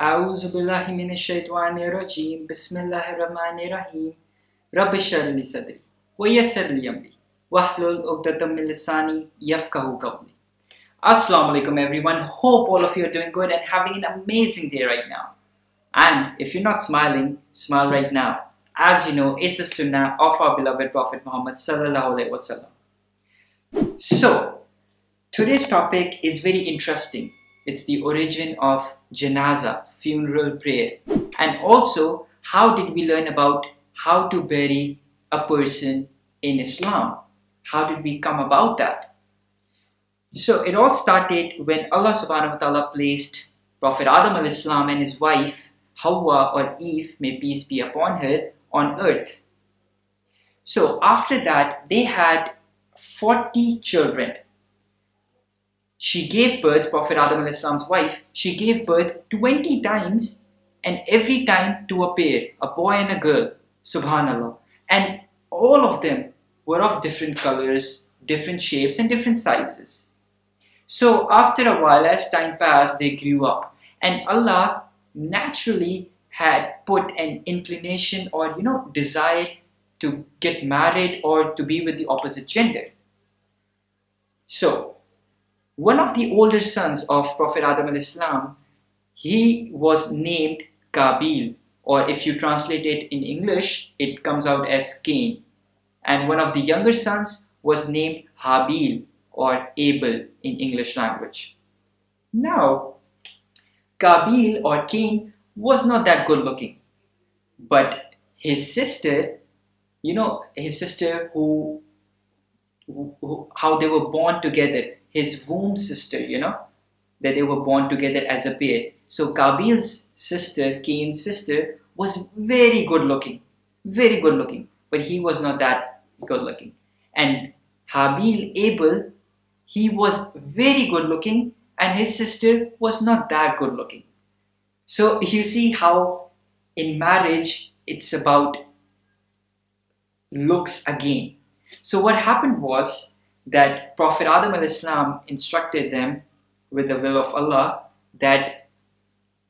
A'udhu billahi minash shaitanir rajeem. Bismillahir rahmanir rahim. Rabbi shrah li sadri wa yassir li amri wahlul 'uqdatam min lisani yafqahu qawli. Assalamu alaikum everyone. Hope all of you are doing good and having an amazing day right now. And if you're not smiling, smile right now. As you know, it's the Sunnah of our beloved Prophet Muhammad sallallahu alaihi wasallam. So, today's topic is very interesting. It's the origin of janazah, funeral prayer. And also, how did we learn about how to bury a person in Islam? How did we come about that? So it all started when Allah subhanahu wa ta'ala placed Prophet Adam al-Islam and his wife, Hawa or Eve, may peace be upon her, on earth. So after that, they had 40 children. She gave birth, Prophet Adam al-Islam's wife, she gave birth 20 times and every time to a pair, a boy and a girl, subhanallah. And all of them were of different colors, different shapes and different sizes. So after a while, as time passed, they grew up. And Allah naturally had put an inclination or, desire to get married or to be with the opposite gender. So, one of the older sons of Prophet Adam al-Islam, he was named Kabil, or if you translate it in English, it comes out as Cain. And one of the younger sons was named Habil or Abel in English language. Now, Kabil or Cain was not that good looking, but his sister, how they were born together, his womb sister, that they were born together as a pair. So Kabil's sister, Cain's sister, was very good looking, but he was not that good looking. And Habil, Abel, he was very good looking and his sister was not that good looking. So you see how in marriage, it's about looks again. So what happened was, that Prophet Adam al-Islam instructed them with the will of Allah that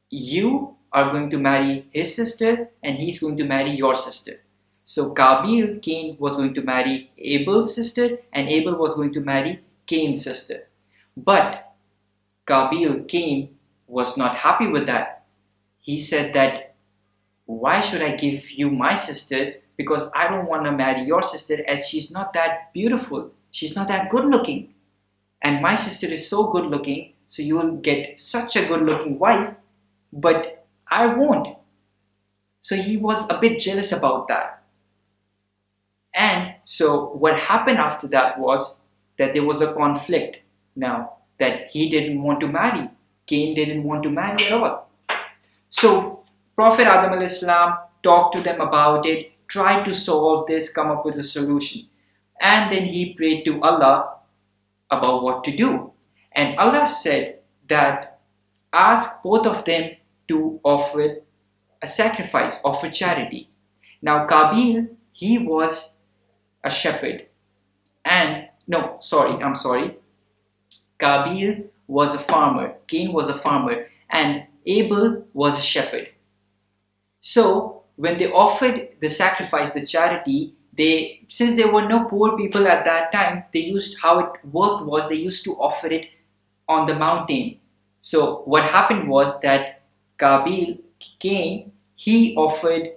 you are going to marry his sister and he's going to marry your sister. So Kabil, Cain, was going to marry Abel's sister and Abel was going to marry Cain's sister. But Kabil, Cain, was not happy with that. He said that, why should I give you my sister? Because I don't want to marry your sister as she's not that beautiful. She's not that good looking and my sister is so good looking, so you will get such a good looking wife, but I won't. So he was a bit jealous about that. And so what happened after that was that there was a conflict now that he didn't want to marry. Cain didn't want to marry at all. So Prophet Adam al-Islam talked to them about it, tried to solve this, come up with a solution. And then he prayed to Allah about what to do. And Allah said that ask both of them to offer a sacrifice, offer charity. Now Kabil, he was a shepherd. Kabil was a farmer. Cain was a farmer. And Abel was a shepherd. So when they offered the sacrifice, the charity, since there were no poor people at that time, they used to offer it on the mountain. So what happened was that Cain, he offered,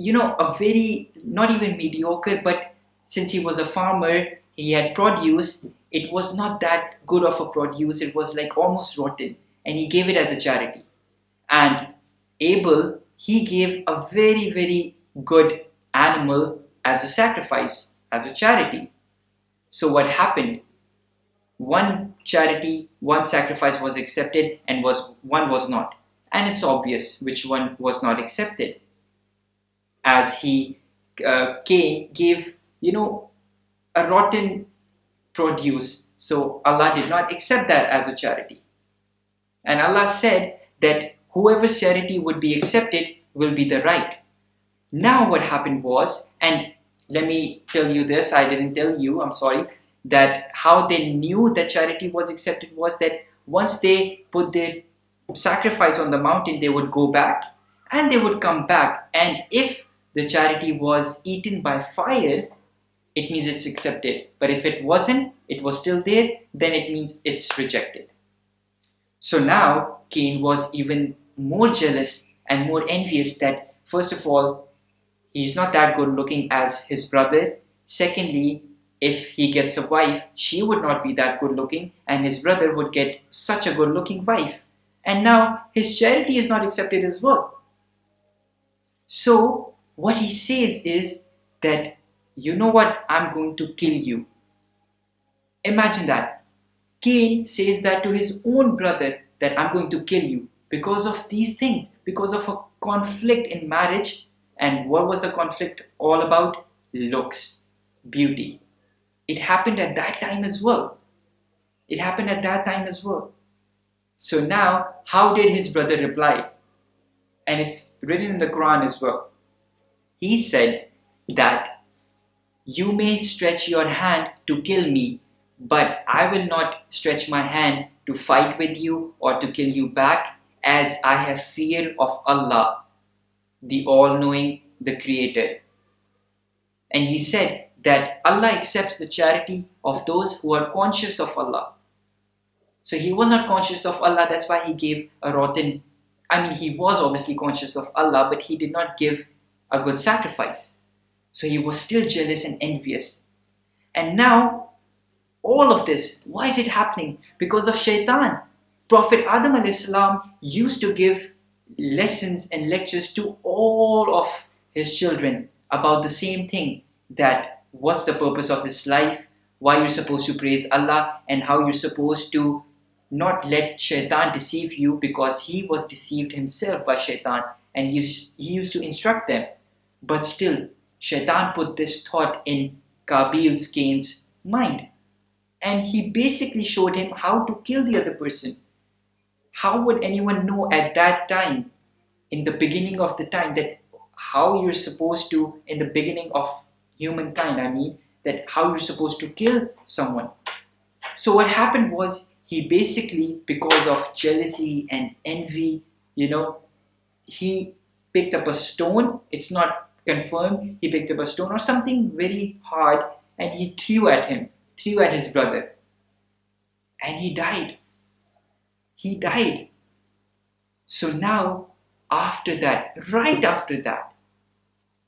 a very, not even mediocre, but since he was a farmer, he had produce. It was not that good of a produce. It was like almost rotten. And he gave it as a charity. And Abel, he gave a very, very good animal as a sacrifice, as a charity. So what happened? One charity, one sacrifice was accepted and one was not. And it's obvious which one was not accepted. As Cain gave, a rotten produce. So Allah did not accept that as a charity. And Allah said that whoever's charity would be accepted will be the right. Now what happened was, and let me tell you this, I didn't tell you, I'm sorry, that how they knew that charity was accepted was that once they put their sacrifice on the mountain, they would go back and they would come back. And if the charity was eaten by fire, it means it's accepted. But if it wasn't, it was still there, then it means it's rejected. So now Cain was even more jealous and more envious that, first of all, he's not that good looking as his brother. Secondly, if he gets a wife, she would not be that good looking, and his brother would get such a good looking wife. And now his charity is not accepted as well. So what he says is that, you know what, I'm going to kill you. Imagine that. Cain says that to his own brother, that I'm going to kill you because of these things, because of a conflict in marriage. And what was the conflict all about? Looks, beauty. It happened at that time as well. It happened at that time as well. So now, how did his brother reply? And it's written in the Quran as well. He said that you may stretch your hand to kill me, but I will not stretch my hand to fight with you or to kill you back, as I have fear of Allah, the all-knowing, the creator. And he said that Allah accepts the charity of those who are conscious of Allah. So he was not conscious of Allah, that's why he gave a rotten, he was obviously conscious of Allah, but he did not give a good sacrifice. So he was still jealous and envious. And now, all of this, why is it happening? Because of Shaitan. Prophet Adam a.s. used to give lessons and lectures to all of his children about the same thing, that what's the purpose of this life, why you're supposed to praise Allah, and how you're supposed to not let Shaitan deceive you, because he was deceived himself by Shaitan, and he used to instruct them. But still, Shaitan put this thought in Cain's mind, and he basically showed him how to kill the other person. How would anyone know at that time, in the beginning of the time, that how you're supposed to, in the beginning of humankind, that how you're supposed to kill someone? So what happened was, he basically, because of jealousy and envy, he picked up a stone. It's not confirmed. He picked up a stone or something very hard, and he threw at him, threw at his brother, and he died. He died. So now, after that, right after that,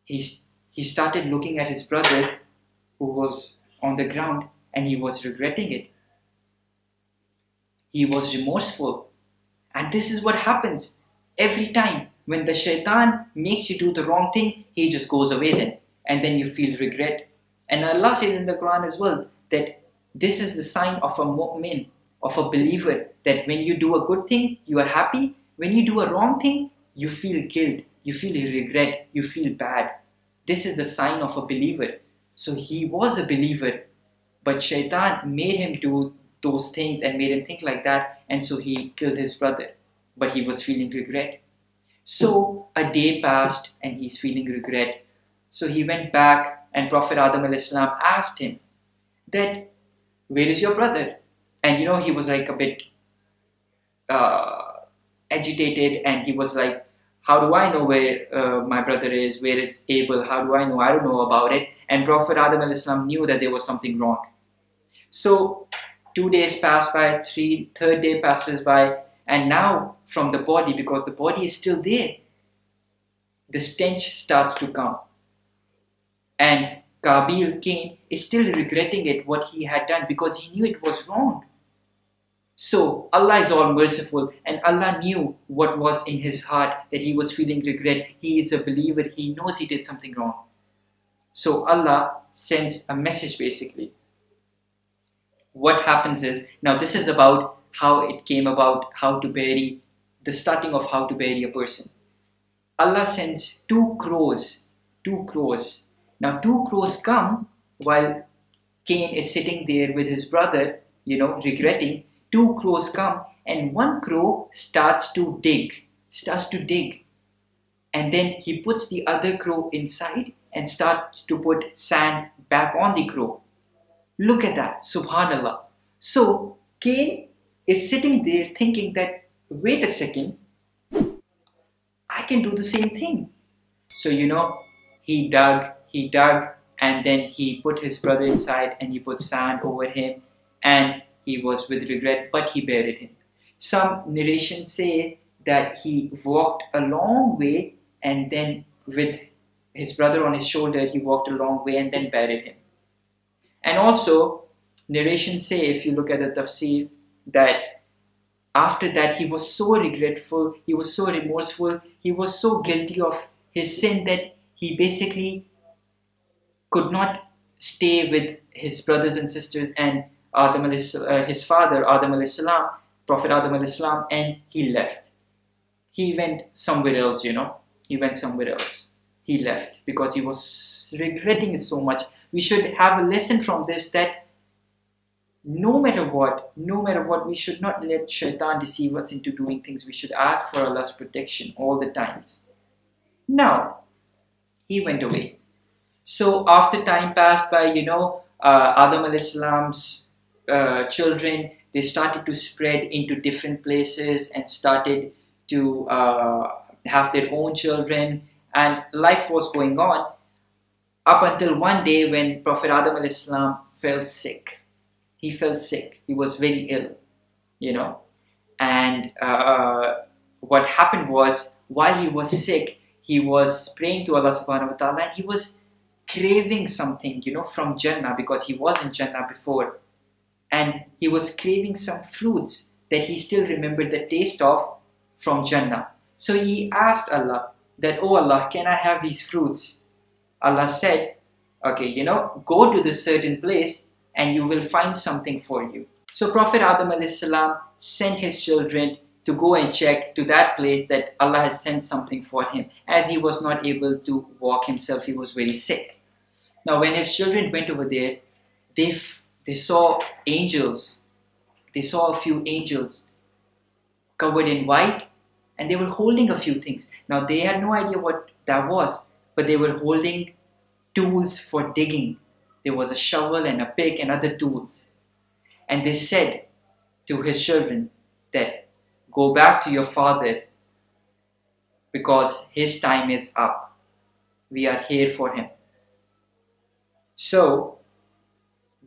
he started looking at his brother who was on the ground, and he was regretting it. He was remorseful. And this is what happens every time. When the Shaitan makes you do the wrong thing, he just goes away then. And then you feel regret. And Allah says in the Quran as well, that this is the sign of a mu'min, of a believer, that when you do a good thing, you are happy. When you do a wrong thing, you feel guilt, you feel regret, you feel bad. This is the sign of a believer. So he was a believer, but Shaitan made him do those things and made him think like that, and so he killed his brother, but he was feeling regret. So a day passed and he's feeling regret. So he went back, and Prophet Adam a.s. asked him that, where is your brother? And he was like a bit agitated, and he was like, how do I know where my brother is? Where is Abel? How do I know? I don't know about it. And Prophet Adam al-Islam knew that there was something wrong. So 2 days pass by, third day passes by, and now from the body, because the body is still there, the stench starts to come. And Cain is still regretting it, what he had done, because he knew it was wrong. So Allah is all merciful, and Allah knew what was in his heart, that he was feeling regret. He is a believer. He knows he did something wrong. So Allah sends a message basically. What happens is, now this is about how it came about, how to bury, the starting of how to bury a person. Allah sends two crows. Now 2 crows come while Cain is sitting there with his brother, regretting. 2 crows come, and 1 crow starts to dig, and then he puts the other crow inside and starts to put sand back on the crow. Look at that, subhanallah. So Cain is sitting there thinking that wait a second, I can do the same thing. So, you know, he dug, and then he put his brother inside and he put sand over him, and he was with regret, but he buried him. Some narrations say that he walked a long way, and then with his brother on his shoulder, he walked a long way and then buried him. And also, narrations say, if you look at the Tafseer, that after that he was so regretful, he was so remorseful, he was so guilty of his sin that he basically could not stay with his brothers and sisters and Adam, his father, Adam alayhi salam, Prophet Adam alayhi salam, and he left. He went somewhere else, you know. He went somewhere else. He left because he was regretting it so much. We should have a lesson from this, that no matter what, we should not let Shaitan deceive us into doing things. We should ask for Allah's protection all the times. Now, he went away. So after time passed by, you know, Adam alayhi salam's children, they started to spread into different places and started to have their own children, and life was going on up until one day when Prophet Adam alayhi salam fell sick. He fell sick. He was very ill, you know. And what happened was, while he was sick, he was praying to Allah subhanahu wa ta'ala, and he was craving something, you know, from Jannah, because he was in Jannah before. And he was craving some fruits that he still remembered the taste of from Jannah. So he asked Allah that, oh Allah, can I have these fruits? Allah said, okay, you know, go to this certain place and you will find something for you. So Prophet Adam a.s. sent his children to go and check to that place that Allah has sent something for him. As he was not able to walk himself, he was very sick. Now when his children went over there, they saw angels. They saw a few angels covered in white, and they were holding a few things. Now they had no idea what that was, but they were holding tools for digging. There was a shovel and a pick and other tools. And they said to his children that, go back to your father because his time is up. We are here for him. So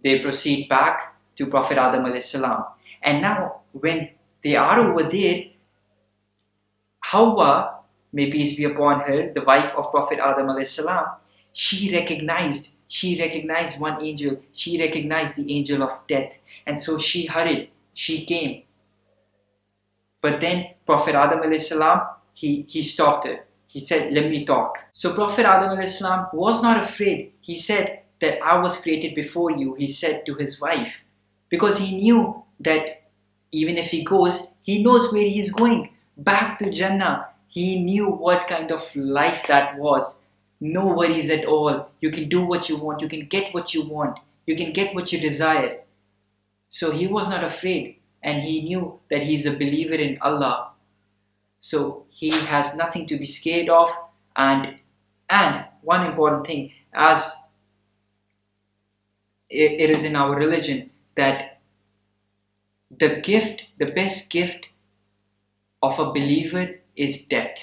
they proceed back to Prophet Adam alayhi salam. And now when they are over there, Hawa, may peace be upon her, the wife of Prophet Adam alayhi salam, she recognized one angel. She recognized the angel of death. And so she hurried. She came. But then Prophet Adam alayhi salam, he stopped her. He said, let me talk. So Prophet Adam alayhi salam was not afraid. He said that I was created before you, he said to his wife. Because he knew that even if he goes, he knows where he is going. Back to Jannah. He knew what kind of life that was. No worries at all. You can do what you want. You can get what you want. You can get what you desire. So he was not afraid, and he knew that he is a believer in Allah. So he has nothing to be scared of. And one important thing, as it is in our religion, that the gift, the best gift of a believer is death.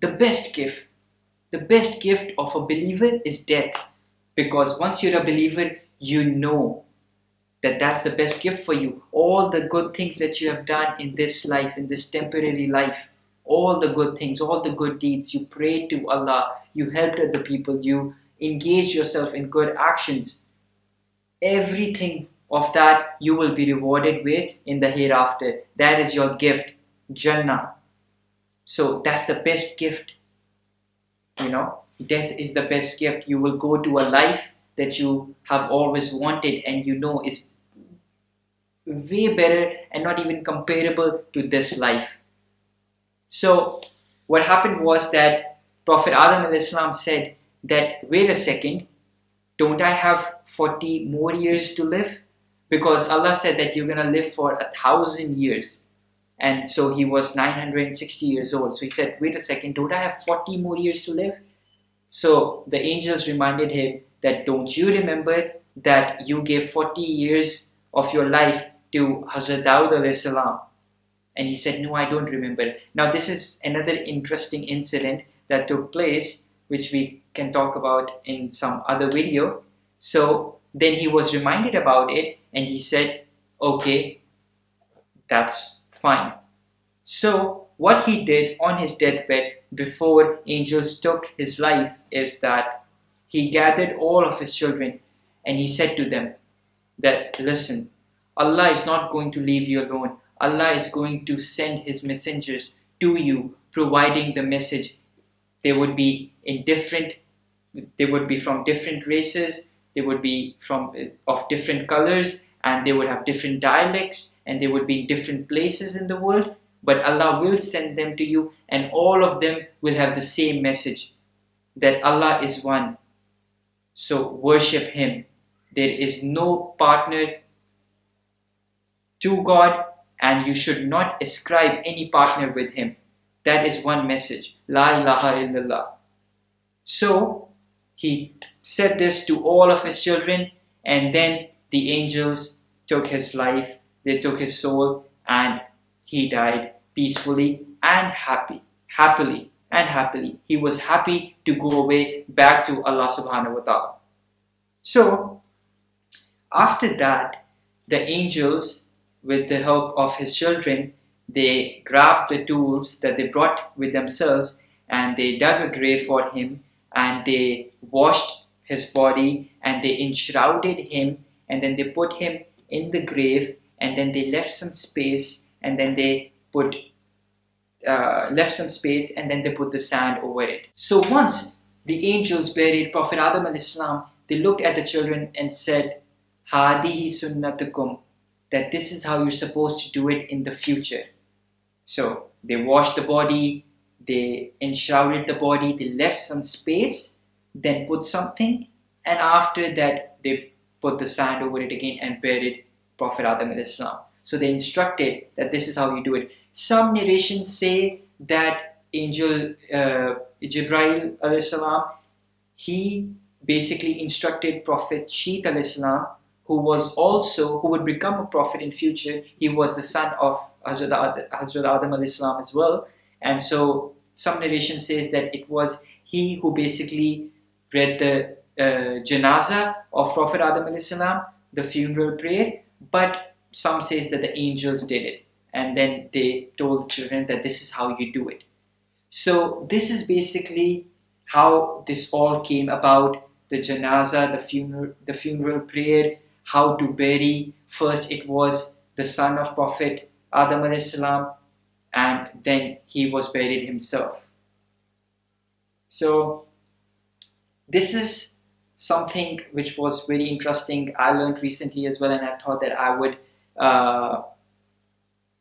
The best gift of a believer is death, because once you're a believer, you know that that's the best gift for you. All the good things that you have done in this life, in this temporary life, all the good things, all the good deeds, you prayed to Allah, you helped other people, you engaged yourself in good actions, everything of that you will be rewarded with in the hereafter. That is your gift, Jannah. So that's the best gift, you know. Death is the best gift. You will go to a life that you have always wanted and you know is way better and not even comparable to this life. So what happened was that Prophet Adam alayhi salam said that, wait a second, don't I have 40 more years to live? Because Allah said that you're gonna live for 1,000 years. And so he was 960 years old. So he said, wait a second, don't I have 40 more years to live? So the angels reminded him that, don't you remember that you gave 40 years of your life to Hazrat Dawud alayhi salam? And he said, no, I don't remember. Now, this is another interesting incident that took place, which we can talk about in some other video. So then he was reminded about it and he said, okay, that's fine. So what he did on his deathbed before angels took his life is that he gathered all of his children and he said to them that, listen, Allah is not going to leave you alone. Allah is going to send his messengers to you, providing the message. They would be in different, they would be from different races, they would be from of different colors, and they would have different dialects, and they would be in different places in the world. But Allah will send them to you, and all of them will have the same message, that Allah is one. So worship him. There is no partner to God, and you should not ascribe any partner with him. That is one message. La ilaha illallah. So he said this to all of his children, and then the angels took his life. They took his soul, and he died peacefully and happily. He was happy to go away back to Allah subhanahu wa ta'ala. So after that, the angels, with the help of his children, they grabbed the tools that they brought with themselves, and they dug a grave for him, and they washed his body, and they enshrouded him, and then they put him in the grave, and then they left some space, and then they put the sand over it. So once the angels buried Prophet Adam al-Islam, they looked at the children and said, Hadihi sunnatukum, that this is how you're supposed to do it in the future. So they washed the body, they enshrouded the body, they left some space, then put something, and after that they put the sand over it again and buried Prophet Adam al-Islam. So they instructed that this is how you do it. Some narrations say that Angel Jibrail al-Islam, he basically instructed Prophet Sheeth al-Islam, who was also, who would become a prophet in future. He was the son of Hazrat Adam al-Islam as well. And so some narration says that it was he who basically read the janazah of Prophet Adam al-Islam, the funeral prayer, but some says that the angels did it. And then they told the children that this is how you do it. So this is basically how this all came about, the janazah, the funeral prayer, how to bury. First it was the son of Prophet Adam al-Islam, and then he was buried himself. So this is something which was very interesting. I learned recently as well, and I thought that I would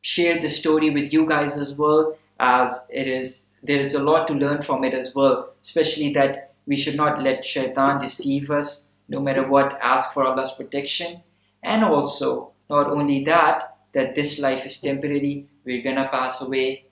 share the story with you guys as well, as it is, there is a lot to learn from it as well, especially that we should not let Shaitan deceive us. No matter what, ask for Allah's protection. And also, not only that, that this life is temporary, we're gonna pass away,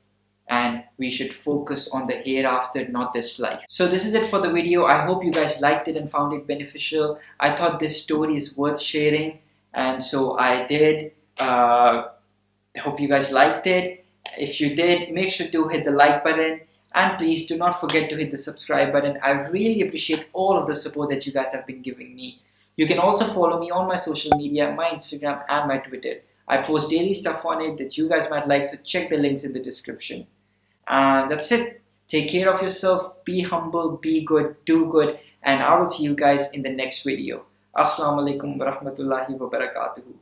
and we should focus on the hereafter, not this life. So this is it for the video. I hope you guys liked it and found it beneficial. I thought this story is worth sharing, and so I did. I hope you guys liked it. If you did, make sure to hit the like button. And please do not forget to hit the subscribe button. I really appreciate all of the support that you guys have been giving me. You can also follow me on my social media, my Instagram and my Twitter. I post daily stuff on it that you guys might like, so check the links in the description. And that's it. Take care of yourself, be humble, be good, do good. And I will see you guys in the next video. Assalamu alaikum warahmatullahi wabarakatuh.